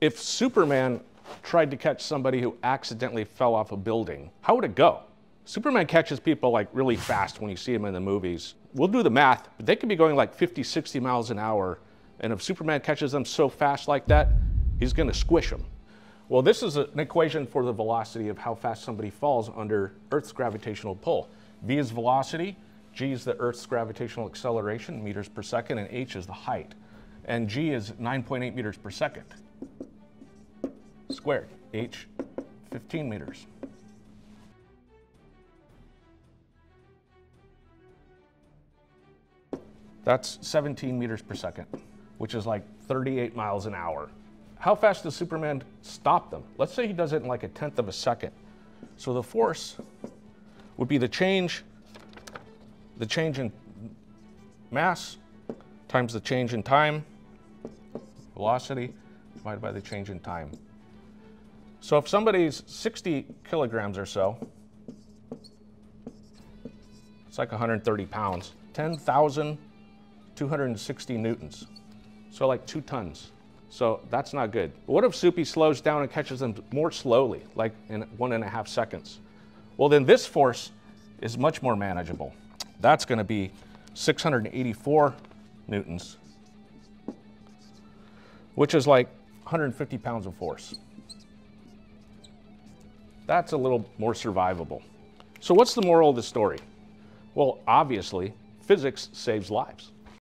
If Superman tried to catch somebody who accidentally fell off a building, how would it go? Superman catches people like really fast when you see him in the movies. We'll do the math, but they could be going like 50, 60 miles an hour. And if Superman catches them so fast like that, he's gonna squish them. Well, this is an equation for the velocity of how fast somebody falls under Earth's gravitational pull. V is velocity, G is the Earth's gravitational acceleration, meters per second, and H is the height. And G is 9.8 meters per second squared, H 15 meters. That's 17 meters per second, which is like 38 miles an hour. How fast does Superman stop them? Let's say he does it in like a tenth of a second. So the force would be the change in mass times the change in time, velocity divided by the change in time. So if somebody's 60 kilograms or so, it's like 130 pounds, 10,260 newtons, so like 2 tons. So that's not good. But what if Soupy slows down and catches them more slowly, like in 1.5 seconds? Well, then this force is much more manageable. That's gonna be 684 newtons, which is like 150 pounds of force. That's a little more survivable. So what's the moral of the story? Well, obviously, physics saves lives.